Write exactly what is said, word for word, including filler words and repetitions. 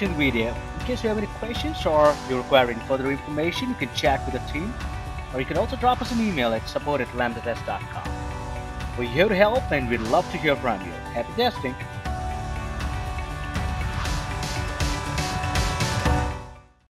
watching the video. In case you have any questions or you require any further information, you can chat with the team, or you can also drop us an email at support at lambda test dot com. We're here to help and we'd love to hear from you. Happy testing!